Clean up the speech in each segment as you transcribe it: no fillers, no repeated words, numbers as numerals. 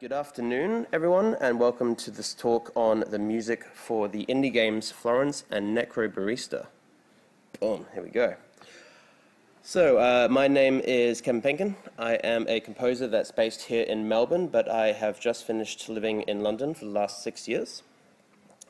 Good afternoon, everyone, and welcome to this talk on the music for the indie games Florence and Necrobarista. Boom, here we go. So, my name is Kevin Penkin. I am a composer that's based here in Melbourne, but I have just finished living in London for the last 6 years.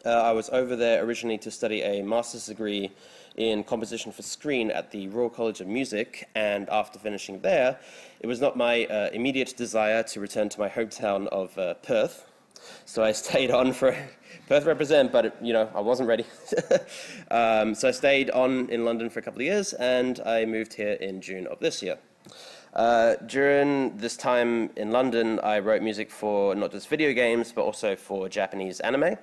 I was over there originally to study a master's degree in composition for screen at the Royal College of Music, and after finishing there, it was not my immediate desire to return to my hometown of Perth. So I stayed on for Perth represent, but you know, I wasn't ready. So I stayed on in London for a couple of years, and I moved here in June of this year. During this time in London, I wrote music for not just video games, but also for Japanese anime.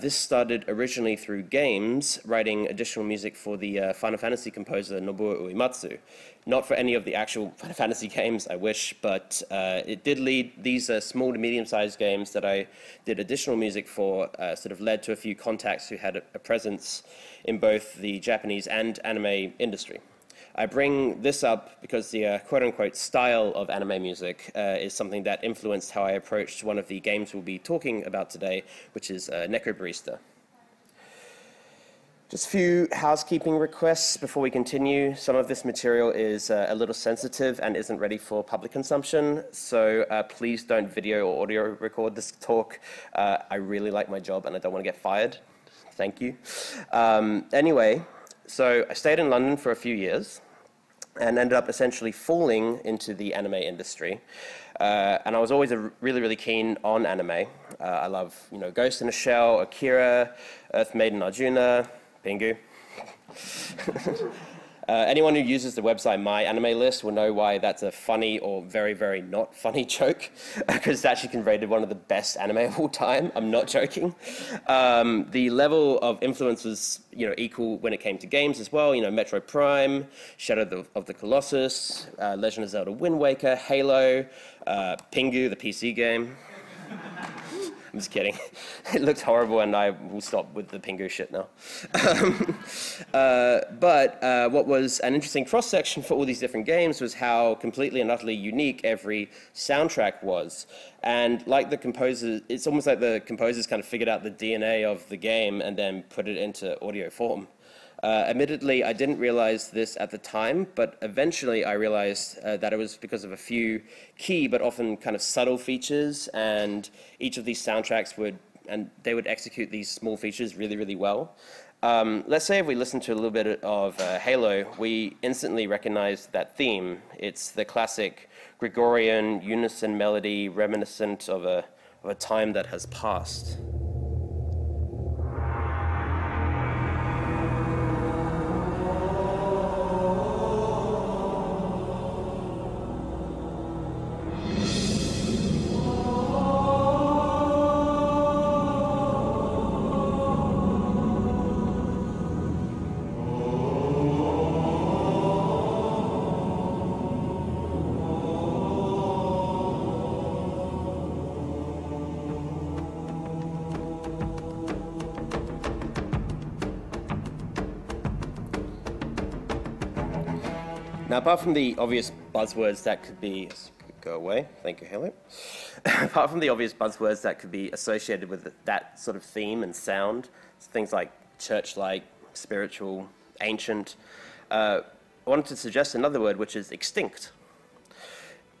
This started originally through games, writing additional music for the Final Fantasy composer Nobuo Uematsu. Not for any of the actual Final Fantasy games, I wish, but it did lead these small to medium-sized games that I did additional music for, sort of led to a few contacts who had a presence in both the Japanese and anime industry. I bring this up because the quote-unquote style of anime music is something that influenced how I approached one of the games we'll be talking about today, which is Necrobarista. Just a few housekeeping requests before we continue. Some of this material is a little sensitive and isn't ready for public consumption, so please don't video or audio record this talk. I really like my job and I don't want to get fired. Thank you. Anyway, so I stayed in London for a few years and ended up essentially falling into the anime industry. And I was always really keen on anime. I love, you know, Ghost in a Shell, Akira, Earth Maiden Arjuna, Pingu. Anyone who uses the website My Anime List will know why that's a funny or very not funny joke, because it's actually considered one of the best anime of all time. I'm not joking. The level of influence was, you know, equal when it came to games as well. You know, Metroid Prime, Shadow of the Colossus, Legend of Zelda: Wind Waker, Halo, Pingu, the PC game. I'm just kidding. It looked horrible, and I will stop with the Pingu shit now. But what was an interesting cross-section for all these different games was how completely and utterly unique every soundtrack was. And like the composers, it's almost like the composers kind of figured out the DNA of the game and then put it into audio form. Admittedly, I didn't realize this at the time, but eventually I realized that it was because of a few key but often kind of subtle features, and each of these soundtracks would, and they would execute these small features really well. Let's say if we listen to a little bit of Halo, we instantly recognize that theme. It's the classic Gregorian unison melody reminiscent of a time that has passed. Apart from the obvious buzzwords that could be, go away, thank you, Halo. Apart from the obvious buzzwords that could be associated with that sort of theme and sound, things like church-like, spiritual, ancient, I wanted to suggest another word, which is extinct.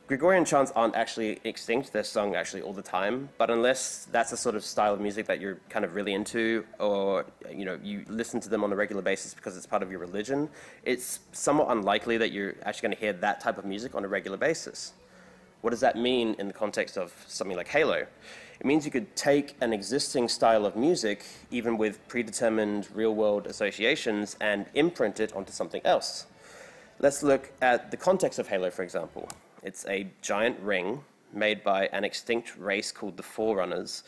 Gregorian chants aren't actually extinct, they're sung actually all the time, but unless that's the sort of style of music that you're kind of really into, or you know, you listen to them on a regular basis because it's part of your religion, it's somewhat unlikely that you're actually going to hear that type of music on a regular basis. What does that mean in the context of something like Halo? It means you could take an existing style of music, even with predetermined real-world associations, and imprint it onto something else. Let's look at the context of Halo, for example. It's a giant ring made by an extinct race called the Forerunners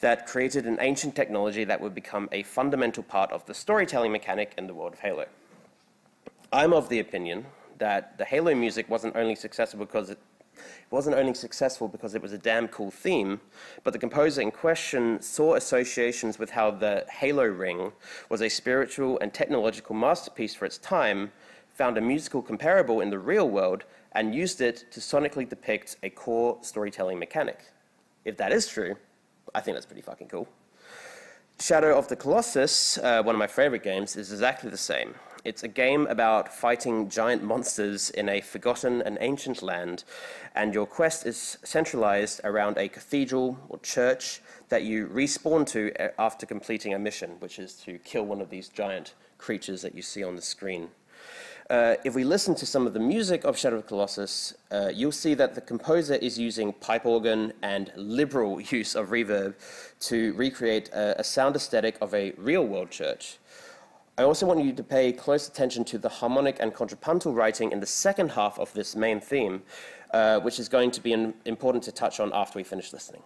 that created an ancient technology that would become a fundamental part of the storytelling mechanic in the world of Halo. I'm of the opinion that the Halo music wasn't only successful because it was a damn cool theme, but the composer in question saw associations with how the Halo ring was a spiritual and technological masterpiece for its time, found a musical comparable in the real world, and used it to sonically depict a core storytelling mechanic. If that is true, I think that's pretty fucking cool. Shadow of the Colossus, one of my favorite games, is exactly the same. It's a game about fighting giant monsters in a forgotten and ancient land, and your quest is centralized around a cathedral or church that you respawn to after completing a mission, which is to kill one of these giant creatures that you see on the screen. If we listen to some of the music of Shadow of the Colossus, you'll see that the composer is using pipe organ and liberal use of reverb to recreate a sound aesthetic of a real-world church. I also want you to pay close attention to the harmonic and contrapuntal writing in the second half of this main theme, which is going to be important to touch on after we finish listening.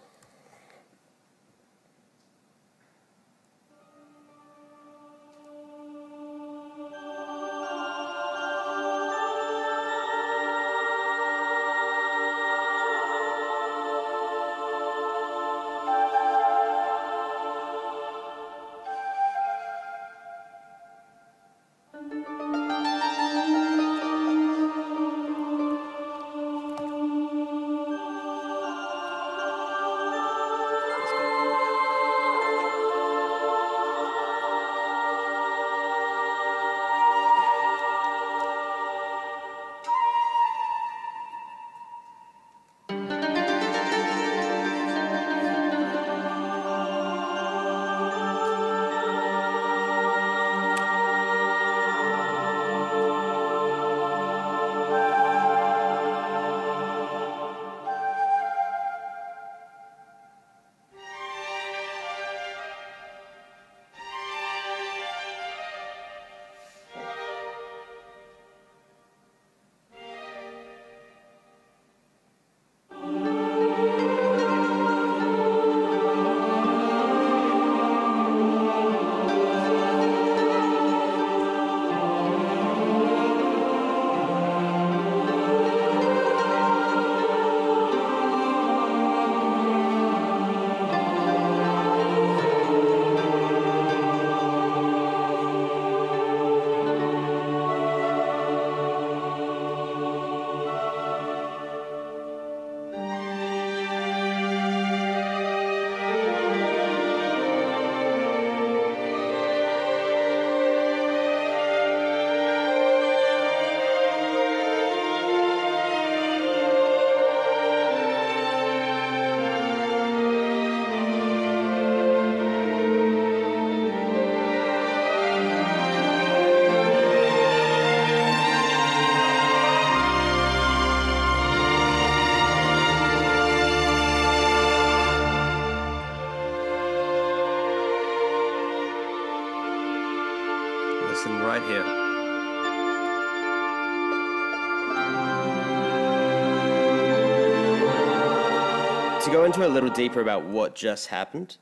Into a little deeper about what just happened,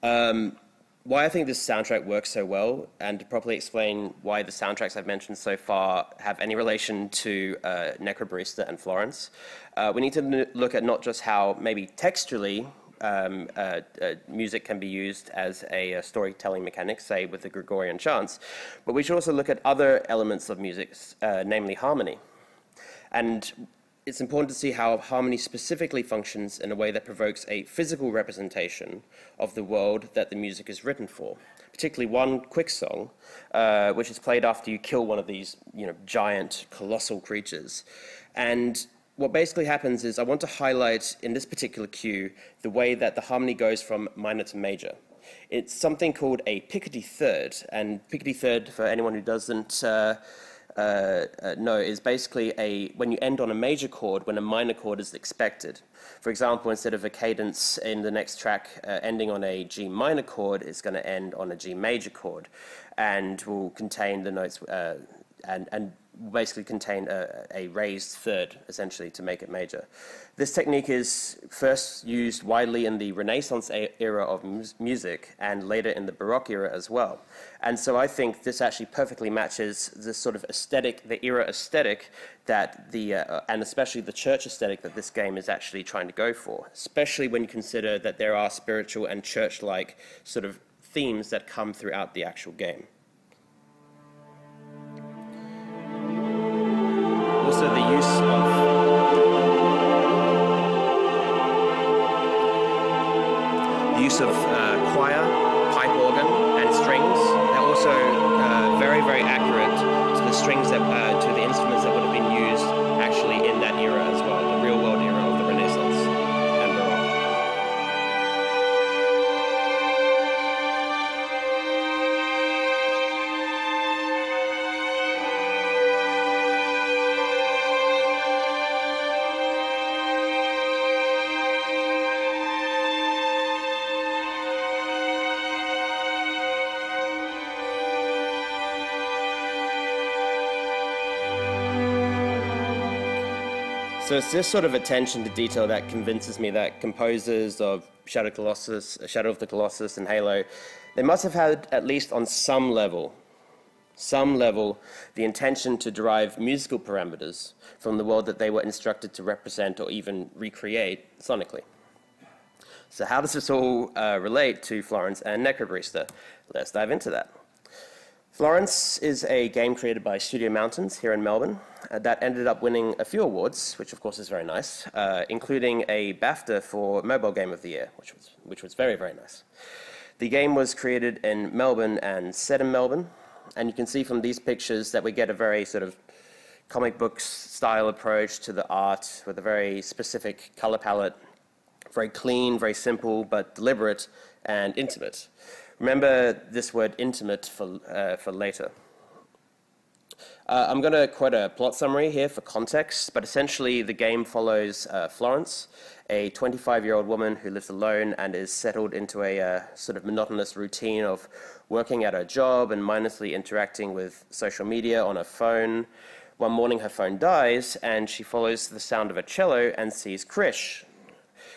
why I think this soundtrack works so well, and to properly explain why the soundtracks I've mentioned so far have any relation to Necrobarista and Florence, we need to look at not just how maybe textually music can be used as a storytelling mechanic, say with the Gregorian chants, but we should also look at other elements of music, namely harmony. And it's important to see how harmony specifically functions in a way that provokes a physical representation of the world that the music is written for, particularly one quick song, which is played after you kill one of these giant, colossal creatures. And what basically happens is I want to highlight in this particular cue the way that the harmony goes from minor to major. It's something called a Picardy third, and Picardy third, for anyone who doesn't no, is basically when you end on a major chord when a minor chord is expected. For example, instead of a cadence in the next track ending on a G minor chord, it's going to end on a G major chord, and will contain the notes and basically contain a raised third, essentially, to make it major. This technique is first used widely in the Renaissance era of music and later in the Baroque era as well. And so I think this actually perfectly matches the sort of aesthetic, the era aesthetic that and especially the church aesthetic that this game is actually trying to go for, especially when you consider that there are spiritual and church-like sort of themes that come throughout the actual game. Also the use of use of choir, pipe organ, and strings. They're also very, very accurate to the strings that to the instruments that would have been used actually in that era as well, the real world era of the Renaissance and So it's this sort of attention to detail that convinces me that composers of Shadow of the Colossus and Halo, they must have had, at least on some level, the intention to derive musical parameters from the world that they were instructed to represent or even recreate sonically. So how does this all relate to Florence and Necrobarista? Let's dive into that. Florence is a game created by Studio Mountains here in Melbourne that ended up winning a few awards, which of course is very nice, including a BAFTA for Mobile Game of the Year, which was very, very nice. The game was created in Melbourne and set in Melbourne, and you can see from these pictures that we get a very sort of comic book style approach to the art with a very specific color palette, very clean, very simple, but deliberate and intimate. Remember this word intimate for later. I'm going to quote a plot summary here for context, but essentially the game follows Florence, a 25-year-old woman who lives alone and is settled into a sort of monotonous routine of working at her job and mindlessly interacting with social media on her phone. One morning her phone dies and she follows the sound of a cello and sees Krish.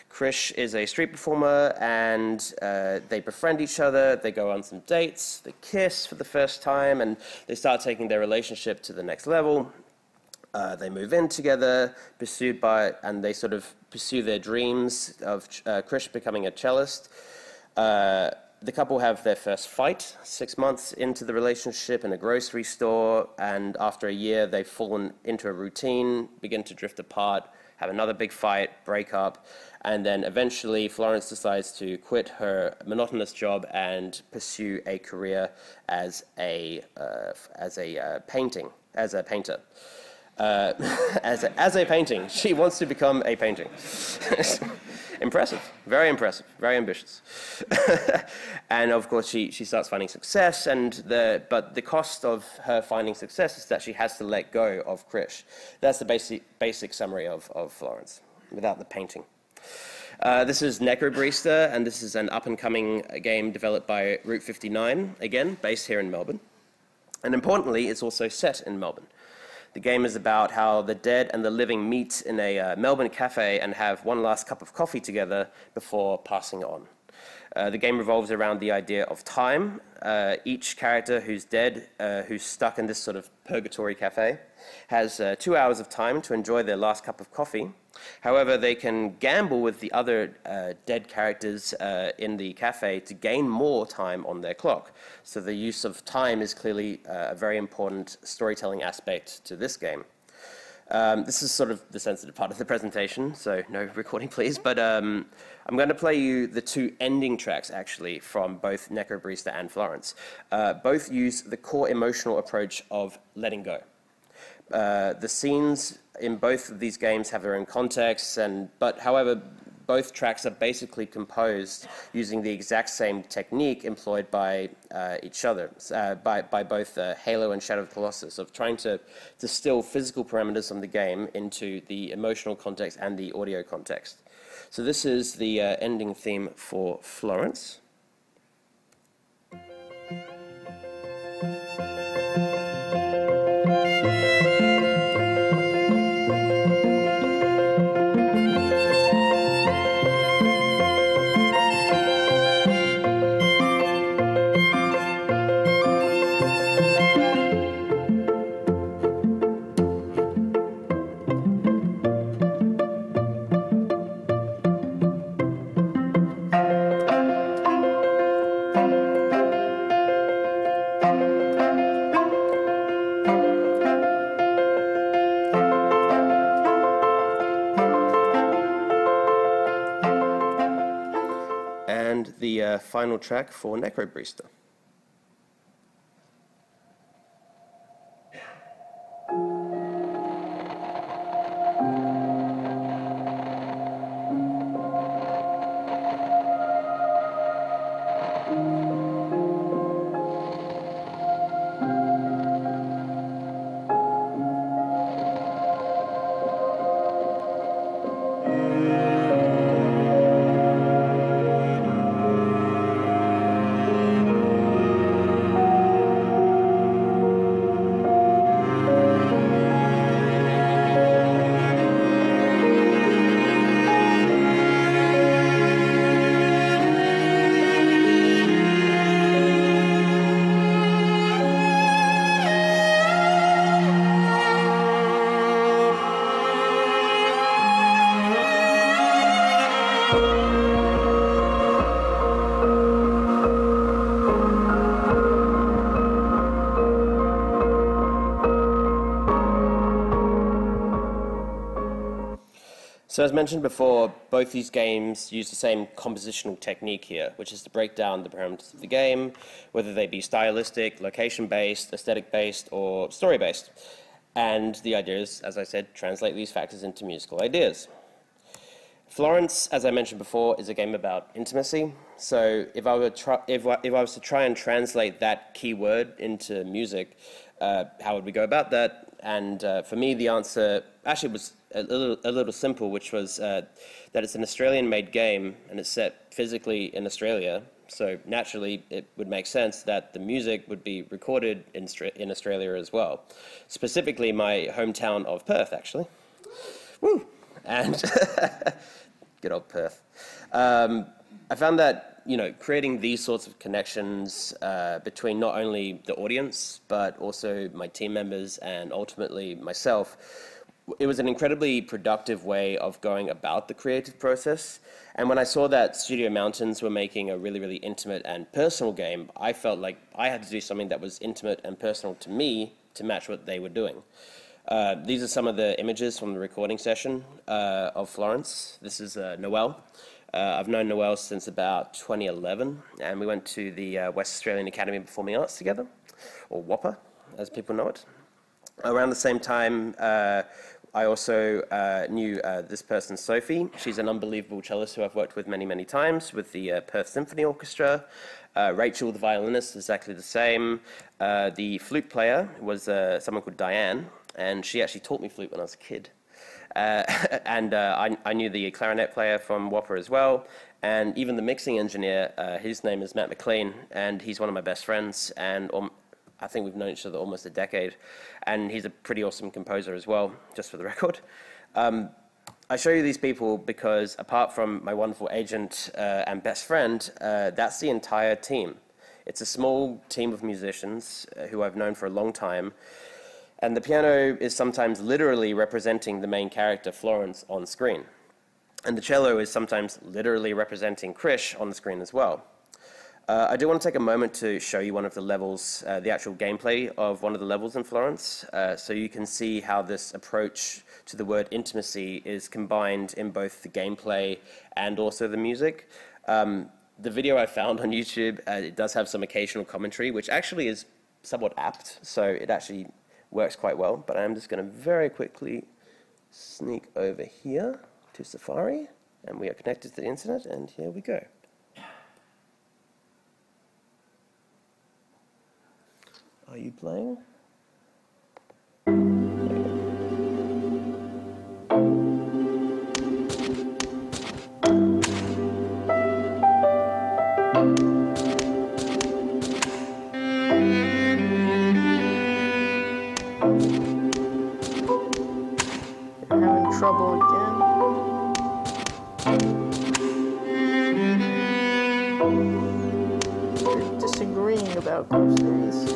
Krish is a street performer, and they befriend each other, they go on some dates, they kiss for the first time, and they start taking their relationship to the next level. They move in together, and they sort of pursue their dreams of Krish becoming a cellist. The couple have their first fight 6 months into the relationship in a grocery store, and after a year they've fallen into a routine, begin to drift apart, have another big fight, break up, and then eventually Florence decides to quit her monotonous job and pursue a career as a painter. As a painting. She wants to become a painting. Impressive. Very impressive. Very ambitious. And of course she starts finding success, but the cost of her finding success is that she has to let go of Krish. That's the basic summary of Florence, without the painting. This is Necrobarista, and this is an up-and-coming game developed by Route 59, again, based here in Melbourne. And importantly, it's also set in Melbourne. The game is about how the dead and the living meet in a Melbourne cafe and have one last cup of coffee together before passing on. The game revolves around the idea of time. Each character who's dead, who's stuck in this sort of purgatory cafe, has 2 hours of time to enjoy their last cup of coffee. However, they can gamble with the other dead characters in the cafe to gain more time on their clock. So the use of time is clearly a very important storytelling aspect to this game. This is sort of the sensitive part of the presentation, so no recording please, but I'm going to play you the two ending tracks actually from both Necrobarista and Florence. Both use the core emotional approach of letting go. The scenes in both of these games have their own contexts, however, both tracks are basically composed using the exact same technique employed by each other, by both Halo and Shadow of the Colossus, of trying to distill physical parameters from the game into the emotional context and the audio context. So this is the ending theme for Florence. and the final track for Necrobarista. So as mentioned before, both these games use the same compositional technique here, which is to break down the parameters of the game, whether they be stylistic, location-based, aesthetic-based, or story-based. And the idea is, as I said, translate these factors into musical ideas. Florence, as I mentioned before, is a game about intimacy. So if I was to try and translate that keyword into music, how would we go about that? And for me, the answer actually was a little simple, which was that it's an Australian-made game and it's set physically in Australia. So naturally, it would make sense that the music would be recorded in Australia as well. Specifically, my hometown of Perth, actually. Woo! And good old Perth. I found that, you know, creating these sorts of connections between not only the audience, but also my team members and ultimately myself, it was an incredibly productive way of going about the creative process. And when I saw that Studio Mountains were making a really, really intimate and personal game, I felt like I had to do something that was intimate and personal to me to match what they were doing. These are some of the images from the recording session of Florence. This is Noel. I've known Noel since about 2011, and we went to the West Australian Academy of Performing Arts together, or WAPA, as people know it. Around the same time, I also knew this person, Sophie. She's an unbelievable cellist who I've worked with many, many times with the Perth Symphony Orchestra. Rachel, the violinist, is exactly the same. The flute player was someone called Diane, and she actually taught me flute when I was a kid. And I knew the clarinet player from WAPA as well, and even the mixing engineer, his name is Matt McLean, and he's one of my best friends, and I think we've known each other almost a decade, and he's a pretty awesome composer as well, just for the record. I show you these people because apart from my wonderful agent and best friend, that's the entire team. It's a small team of musicians who I've known for a long time, and the piano is sometimes literally representing the main character, Florence, on screen. And the cello is sometimes literally representing Krish on the screen as well. I do want to take a moment to show you one of the levels, the actual gameplay of one of the levels in Florence, so you can see how this approach to the word intimacy is combined in both the gameplay and also the music. The video I found on YouTube, it does have some occasional commentary, which actually is somewhat apt, so it actually works quite well, but I'm just going to very quickly sneak over here to Safari, and we are connected to the internet, and here we go. Are you playing? I'm having trouble again. We're disagreeing about groceries.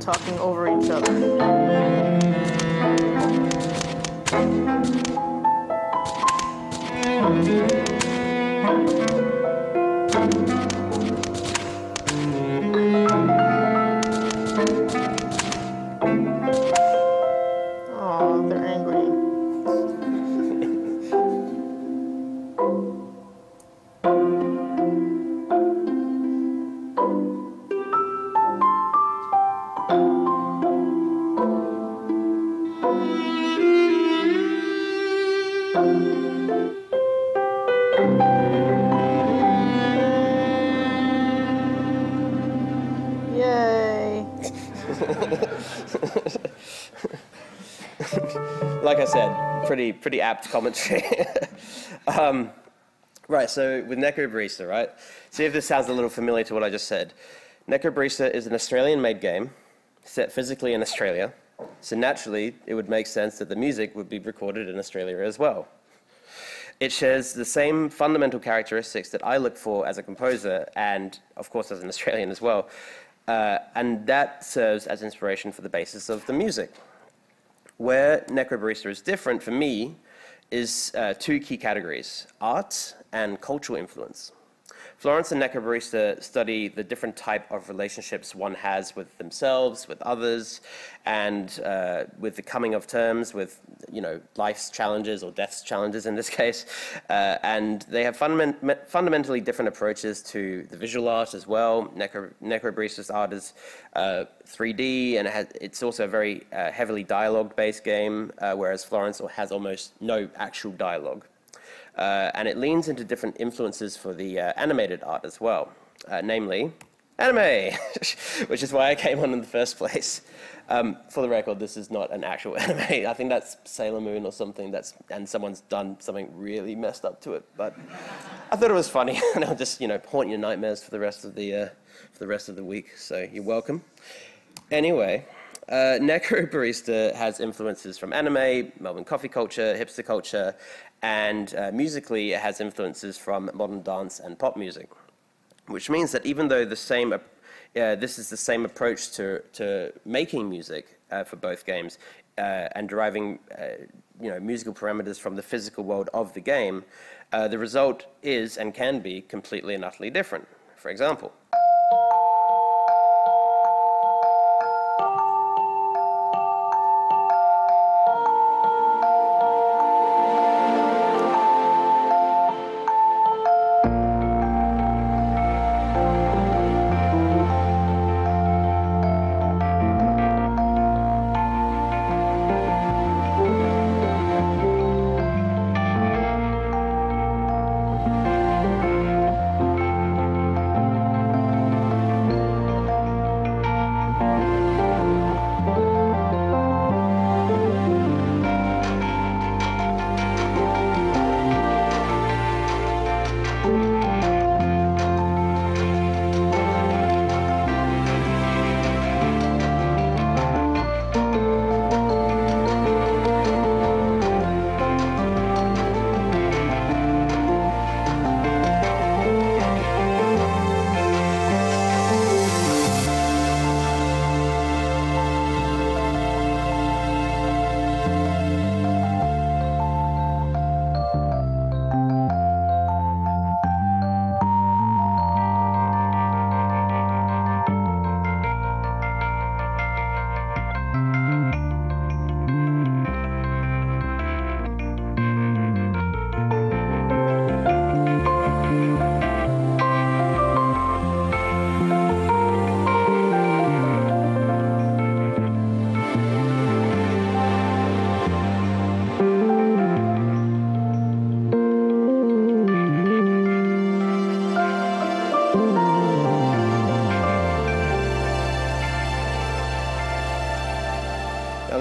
Talking over each other. like I said, pretty apt commentary. Right, so with Necrobarista, right? See if this sounds a little familiar to what I just said. Necrobarista is an Australian-made game set physically in Australia, so naturally it would make sense that the music would be recorded in Australia as well. It shares the same fundamental characteristics that I look for as a composer and, of course, as an Australian as well, and that serves as inspiration for the basis of the music. Where Necrobarista is different for me is two key categories, art and cultural influence. Florence and Necrobarista study the different type of relationships one has with themselves, with others, and with the coming of terms with, you know, life's challenges or death's challenges in this case. And they have fundamentally different approaches to the visual art as well. Necrobarista's art is 3D, and it's also a very heavily dialogue-based game, whereas Florence has almost no actual dialogue. And it leans into different influences for the animated art as well, namely anime, which is why I came on in the first place. For the record, this is not an actual anime. I think that's Sailor Moon or something, and someone's done something really messed up to it. But I thought it was funny, and I'll just, you know, haunt your nightmares for the rest of the week. So you're welcome. Anyway. Necrobarista has influences from anime, Melbourne coffee culture, hipster culture, and musically it has influences from modern dance and pop music, which means that even though the same, this is the same approach to making music for both games and deriving you know, musical parameters from the physical world of the game, the result is and can be completely and utterly different. For example.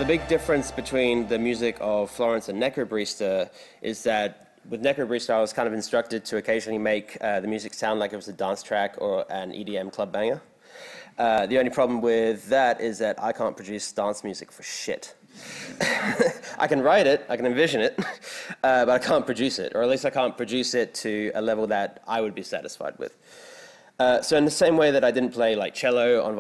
The big difference between the music of Florence and Necrobarista is that with Necrobarista I was kind of instructed to occasionally make the music sound like it was a dance track or an EDM club banger. The only problem with that is that I can't produce dance music for shit. I can write it, I can envision it, but I can't produce it, or at least I can't produce it to a level that I would be satisfied with. So in the same way that I didn't play like cello on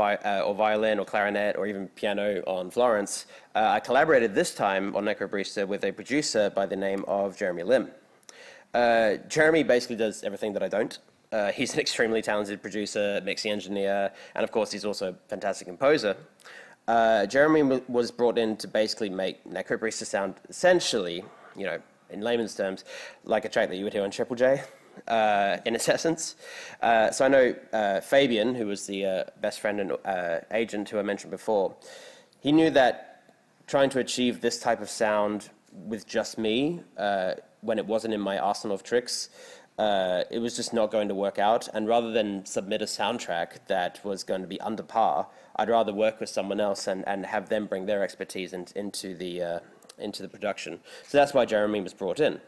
or violin or clarinet or even piano on Florence, I collaborated this time on Necrobarista with a producer by the name of Jeremy Lim. Jeremy basically does everything that I don't. He's an extremely talented producer, mixing engineer, and of course he's also a fantastic composer. Jeremy was brought in to basically make Necrobarista sound essentially, you know, in layman's terms, like a track that you would hear on Triple J. In its essence. So I know Fabian, who was the best friend and agent who I mentioned before, he knew that trying to achieve this type of sound with just me, when it wasn't in my arsenal of tricks, it was just not going to work out. And rather than submit a soundtrack that was going to be under par, I'd rather work with someone else and have them bring their expertise into the into the production. So that's why Jeremy was brought in.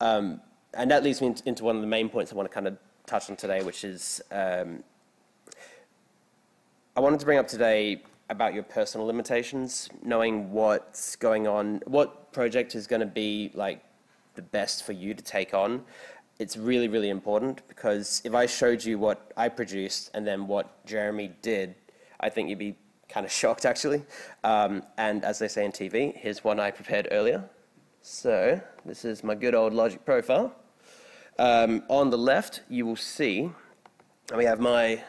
And that leads me into one of the main points I want to kind of touch on today, which is I wanted to bring up today about your personal limitations, knowing what's going on, what project is going to be like the best for you to take on. It's really, really important, because if I showed you what I produced and then what Jeremy did, I think you'd be kind of shocked, actually. And as they say in TV, here's one I prepared earlier. So this is my good old Logic profile. On the left, you will see we have my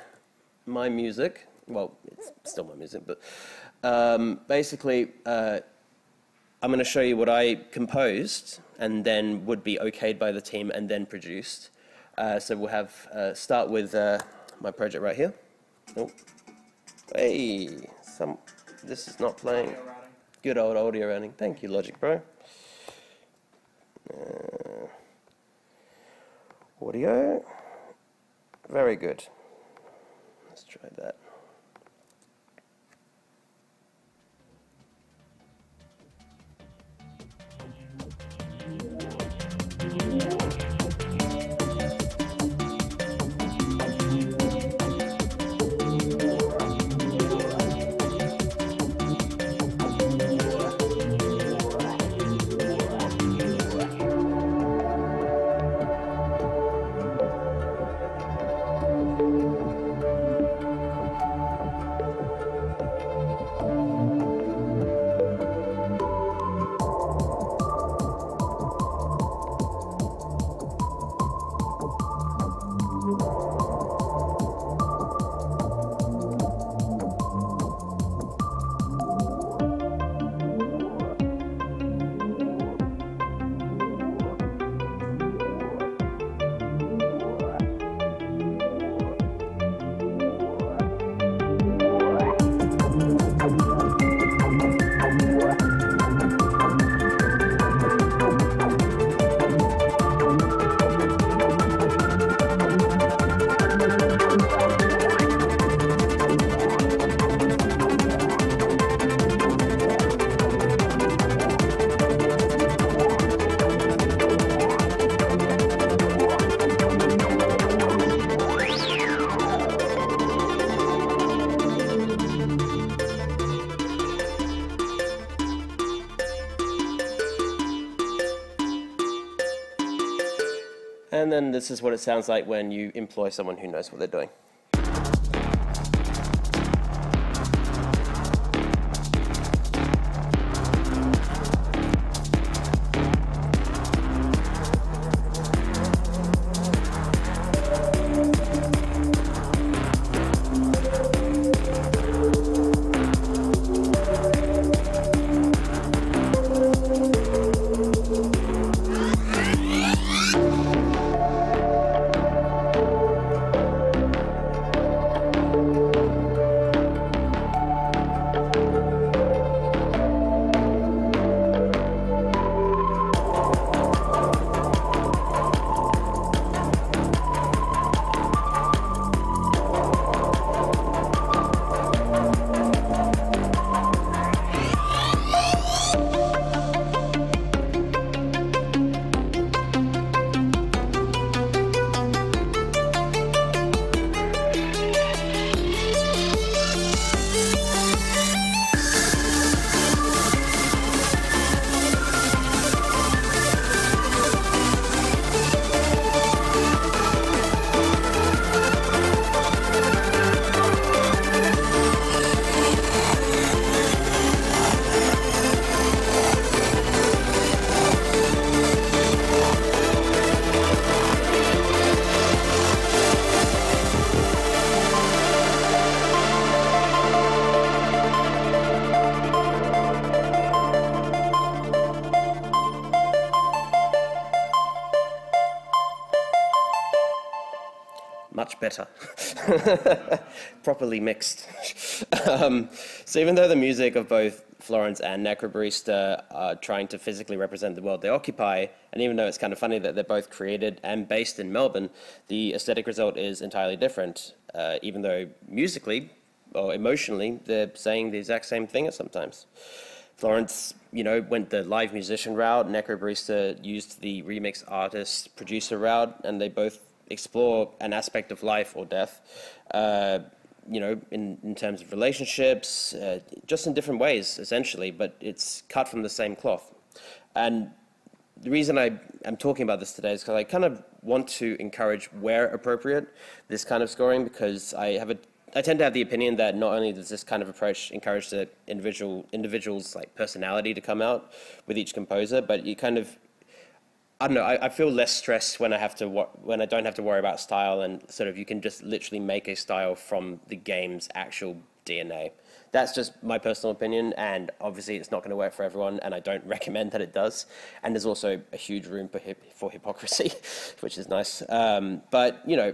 music. Well, it's still my music, but basically, I'm going to show you what I composed and then would be okayed by the team and then produced. So we'll have start with my project right here. Oh, hey, this is not playing. Good old audio routing. Thank you, Logic Pro. Audio. Very good. Let's try that. And then this is what it sounds like when you employ someone who knows what they're doing. Better, properly mixed. So even though the music of both Florence and Necrobarista are trying to physically represent the world they occupy, and even though it's kind of funny that they're both created and based in Melbourne, the aesthetic result is entirely different, even though musically or emotionally they're saying the exact same thing at sometimes. Florence, you know, went the live musician route. Necrobarista used the remix artist producer route, and they both explore an aspect of life or death, you know, in terms of relationships, just in different ways, essentially, but it's cut from the same cloth. And the reason I am talking about this today is because I kind of want to encourage, where appropriate, this kind of scoring, because I tend to have the opinion that not only does this kind of approach encourage the individual's like personality to come out with each composer, but you kind of, I don't know, I feel less stressed when I have to when I don't have to worry about style, and sort of you can just literally make a style from the game's actual DNA. That's just my personal opinion, and obviously it's not going to work for everyone, and I don't recommend that it does. And there's also a huge room for hypocrisy, which is nice. But you know,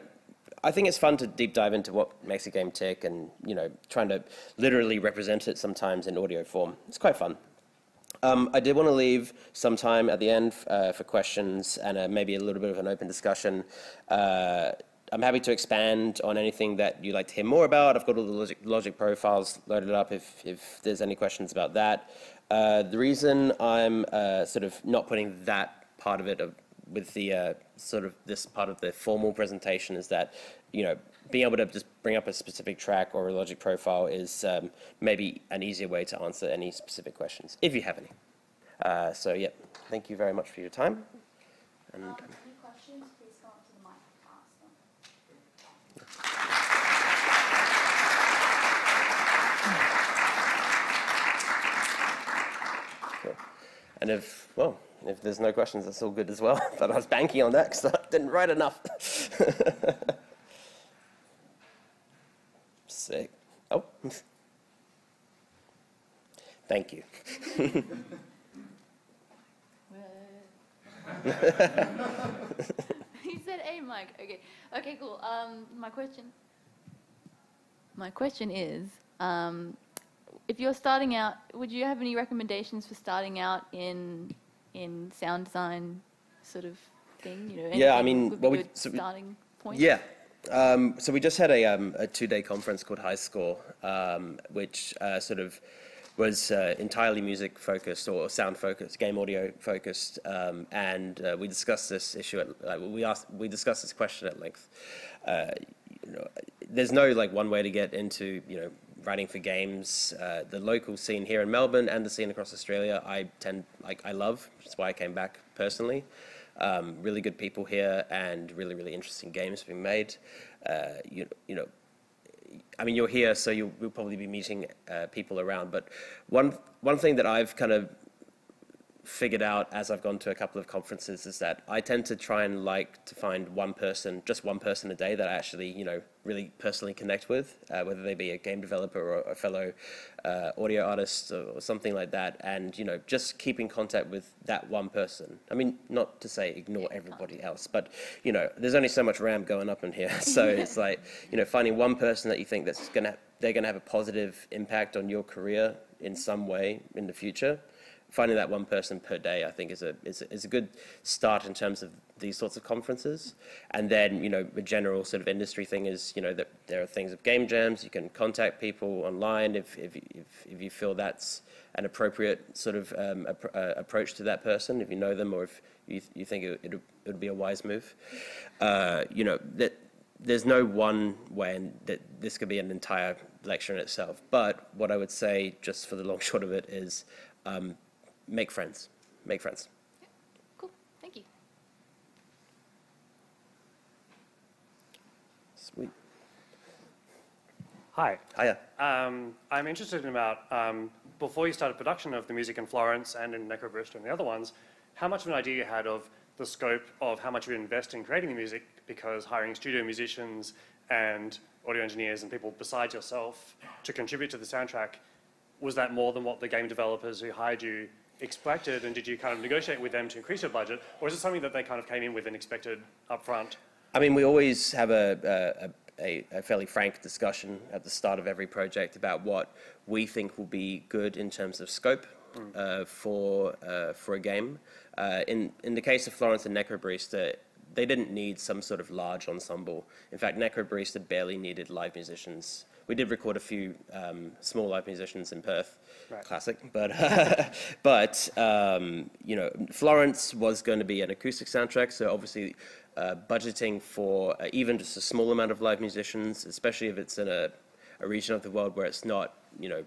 I think it's fun to deep dive into what makes a game tick, and you know, trying to literally represent it sometimes in audio form. It's quite fun. I did want to leave some time at the end for questions and maybe a little bit of an open discussion. I'm happy to expand on anything that you'd like to hear more about. I've got all the Logic profiles loaded up if there's any questions about that. The reason I'm sort of not putting that part of it with the sort of this part of the formal presentation is that, you know, being able to just bring up a specific track or a Logic profile is maybe an easier way to answer any specific questions, if you have any. So yeah, thank you very much for your time. And any questions, please go up to the mic and ask them. Cool. And if there's no questions, that's all good as well. But I was banking on that because I didn't write enough. Sick. Oh. Thank you. You said a mic. Okay. Okay, cool. My question is, if you're starting out, would you have any recommendations for starting out in sound design sort of thing? You know, yeah, I mean, what would so starting point? Yeah. So we just had a two-day conference called High Score, which sort of was entirely music-focused or sound-focused, game audio-focused, and we discussed this issue. We discussed this question at length. You know, there's no like one way to get into, you know, writing for games. The local scene here in Melbourne and the scene across Australia, I love. That's why I came back personally. Really good people here, and really, really interesting games being made. You know, I mean, you're here, so you'll probably be meeting people around. But one thing that I've kind of figured out as I've gone to a couple of conferences is that I tend to try and like to find one person, just one person a day that I actually, you know, really personally connect with, whether they be a game developer or a fellow audio artist or something like that, and, you know, just keep in contact with that one person. I mean, not to say ignore everybody else, but, you know, there's only so much RAM going up in here, so it's like, you know, finding one person that you think that's they're gonna have a positive impact on your career in some way in the future. Finding that one person per day, I think, is a good start in terms of these sorts of conferences. And then, you know, a general sort of industry thing is, you know, that there are things of game jams. You can contact people online if you feel that's an appropriate sort of approach to that person, if you know them, or if you think it would be a wise move. You know, there's no one way, and that this could be an entire lecture in itself. But what I would say, just for the long short of it, is make friends. Make friends. Yeah. Cool. Thank you. Sweet. Hi. Hiya. I'm interested in about, before you started production of the music in Florence and in Necrobarista and the other ones, how much of an idea you had of the scope of how much you invest in creating the music, because hiring studio musicians and audio engineers and people besides yourself to contribute to the soundtrack, was that more than what the game developers who hired you expected, and did you kind of negotiate with them to increase your budget, or is it something that they kind of came in with and expected up front? I mean, we always have a fairly frank discussion at the start of every project about what we think will be good in terms of scope for a game. In the case of Florence and Necrobarista, they didn't need some sort of large ensemble. In fact, Necrobarista barely needed live musicians. We did record a few small live musicians in Perth, right. Classic. But you know, Florence was going to be an acoustic soundtrack, so obviously budgeting for even just a small amount of live musicians, especially if it's in a region of the world where it's not, you know,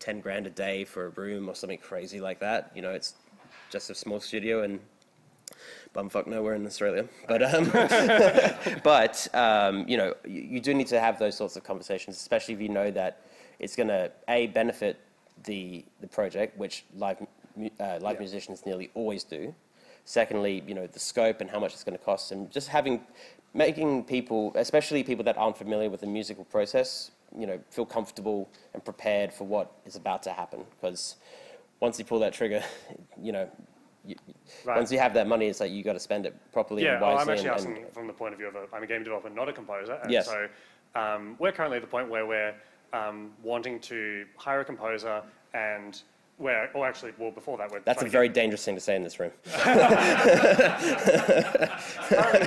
10 grand a day for a room or something crazy like that. You know, it's just a small studio and bumfuck nowhere in Australia. But, you know, you do need to have those sorts of conversations, especially if you know that it's going to, A, benefit the project, which live yeah. musicians nearly always do. Secondly, you know, the scope and how much it's going to cost. And just having, making people, especially people that aren't familiar with the musical process, you know, feel comfortable and prepared for what is about to happen. Because once you pull that trigger, you know, right. Once you have that money, it's like you got to spend it properly. Yeah, and wisely. I'm actually asking from the point of view of I'm a game developer, not a composer. And yes. So we're currently at the point where we're wanting to hire a composer and we're, or actually, well, before that, we're. That's a very dangerous thing to say in this room. Currently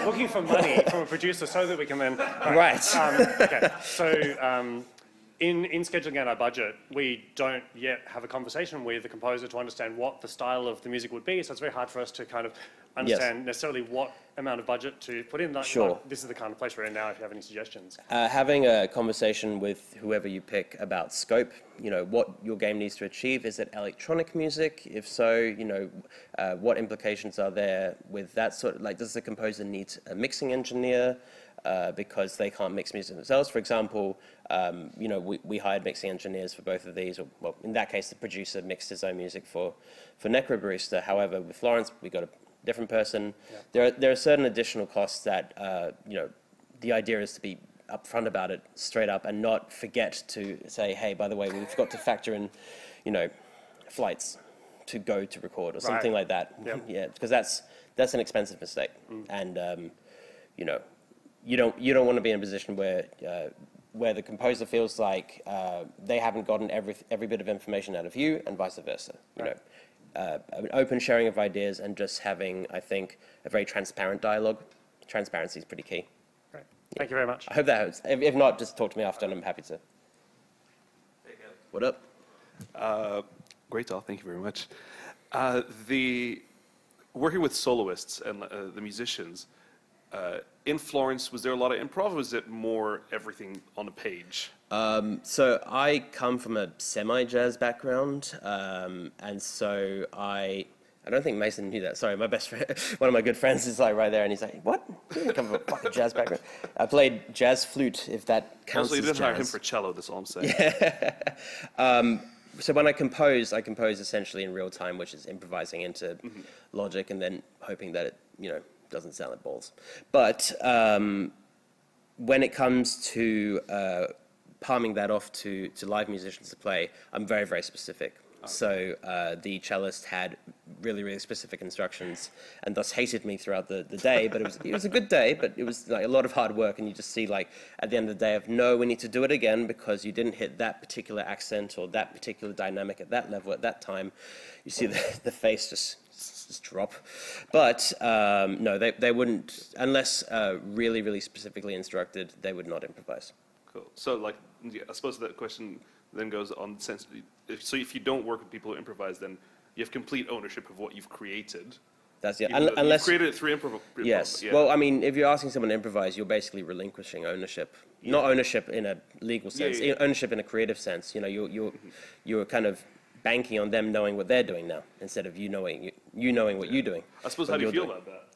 looking for money from a producer so that we can then. Right. Okay. So. In scheduling out our budget, we don't yet have a conversation with the composer to understand what the style of the music would be, so it's very hard for us to kind of understand yes. necessarily what amount of budget to put in. Like, sure. Like, this is the kind of place we're in now, if you have any suggestions. Having a conversation with whoever you pick about scope, you know, what your game needs to achieve. Is it electronic music? If so, you know, what implications are there with that sort of, like, does the composer need a mixing engineer? Because they can't mix music themselves. For example, you know, we hired mixing engineers for both of these. Or, well, in that case, the producer mixed his own music for Necrobarista. However, with Florence, we got a different person. Yeah. There are certain additional costs that, you know, the idea is to be upfront about it, straight up, and not forget to say, hey, by the way, we've got to factor in, you know, flights to go to record or right. something like that. Yep. Yeah, because that's an expensive mistake, and you know. You don't want to be in a position where the composer feels like they haven't gotten every bit of information out of you, and vice versa. You right. know, an open sharing of ideas and just having, I think, a very transparent dialogue. Transparency is pretty key. Great. Yeah. Thank you very much. I hope that helps. If not, just talk to me after, and I'm happy to. There you go. What up? Great talk. Thank you very much. The working with soloists and the musicians. In Florence, was there a lot of improv, or was it more everything on a page? So I come from a semi-jazz background, and so I don't think Mason knew that. Sorry, my best friend, one of my good friends is like right there, and he's like, what? You didn't come from a fucking jazz background. I played jazz flute, if that counts as jazz. Also, you didn't hire him for cello, that's all I'm saying. Yeah. So when I compose essentially in real time, which is improvising into Logic and then hoping that it, you know, doesn't sound like balls. But when it comes to palming that off to live musicians to play, I'm very, very specific. Okay. So the cellist had really, really specific instructions and thus hated me throughout the day. But it was a good day, but it was like a lot of hard work. And you just see, like, at the end of the day of, no, we need to do it again because you didn't hit that particular accent or that particular dynamic at that level at that time. You see the face just drop. But no, they wouldn't, unless really, really specifically instructed, they would not improvise. Cool. So, like, yeah, I suppose that question then goes on, sense, so if you don't work with people who improvise, then you have complete ownership of what you've created. That's yeah. Unless you created it through improv. Yes. Yeah. Well, I mean, if you're asking someone to improvise, you're basically relinquishing ownership. Yeah. Not ownership in a legal sense, yeah, yeah, yeah. Ownership in a creative sense. You know, you're kind of banking on them knowing what they're doing now, instead of you knowing what yeah. you're doing. I suppose, how do you feel about that?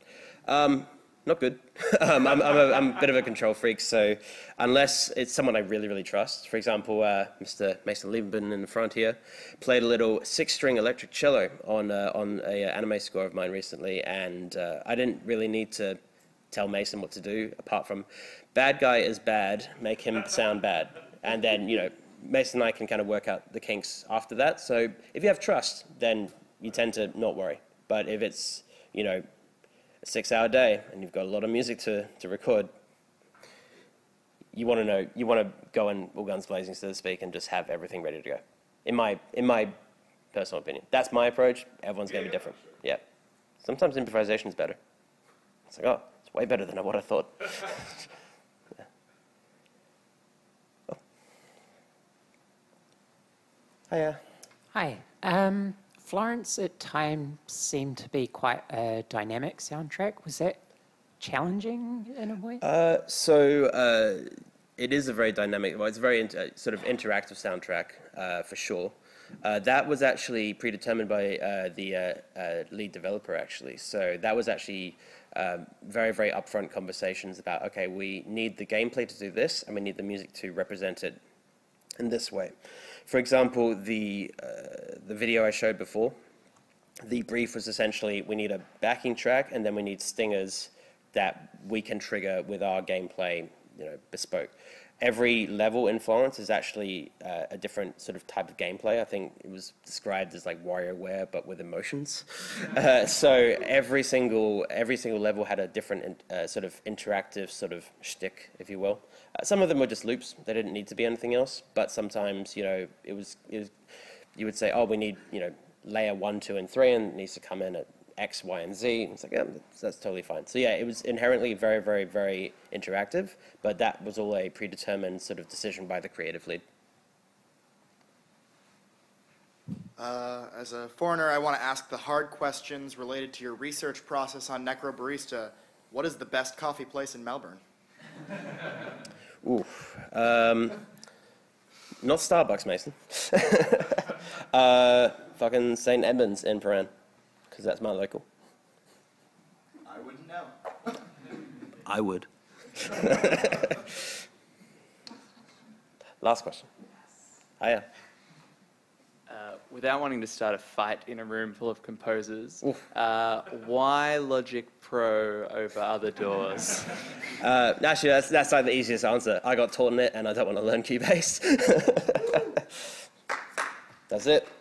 Not good. I'm a bit of a control freak, so unless it's someone I really, really trust. For example, Mr. Mason Lieberman in the front here played a little 6-string electric cello on an anime score of mine recently, and I didn't really need to tell Mason what to do, apart from, bad guy is bad, make him sound bad. And then, you know, Mason and I can kind of work out the kinks after that. So if you have trust, then you tend to not worry. But if it's, you know, a 6-hour day and you've got a lot of music to record, you want to know, you want to go in all guns blazing, so to speak, and just have everything ready to go. In my personal opinion, that's my approach. Everyone's going to be different. Yeah. Sometimes improvisation is better. It's like, oh, it's way better than what I thought. Hiya. Hi. Florence at times seemed to be quite a dynamic soundtrack. Was that challenging in a way? It is a very dynamic, well, it's a very sort of interactive soundtrack for sure. That was actually predetermined by the lead developer, actually. So that was actually very, very upfront conversations about, okay, we need the gameplay to do this, and we need the music to represent it in this way. For example, the video I showed before, the brief was essentially, we need a backing track, and then we need stingers that we can trigger with our gameplay, you know, bespoke. Every level in Florence is actually a different sort of type of gameplay. I think it was described as like WarioWare, but with emotions. So every single level had a different sort of interactive sort of shtick, if you will. Some of them were just loops; they didn't need to be anything else. But sometimes, you know, it was you would say, oh, we need, you know, layer 1, 2, and 3, and it needs to come in at X, Y, and Z. And it's like, yeah, that's totally fine. So yeah, it was inherently very, very, very interactive, but that was all a predetermined sort of decision by the creative lead. As a foreigner, I want to ask the hard questions related to your research process on Necrobarista. What is the best coffee place in Melbourne? Oof. Not Starbucks, Mason. Fucking St. Edmunds in Paran. Because that's my local. I wouldn't know. I would. Last question. Hiya. Without wanting to start a fight in a room full of composers, why Logic Pro over other doors? Actually, that's like the easiest answer. I got taught in it, and I don't want to learn Cubase. That's it.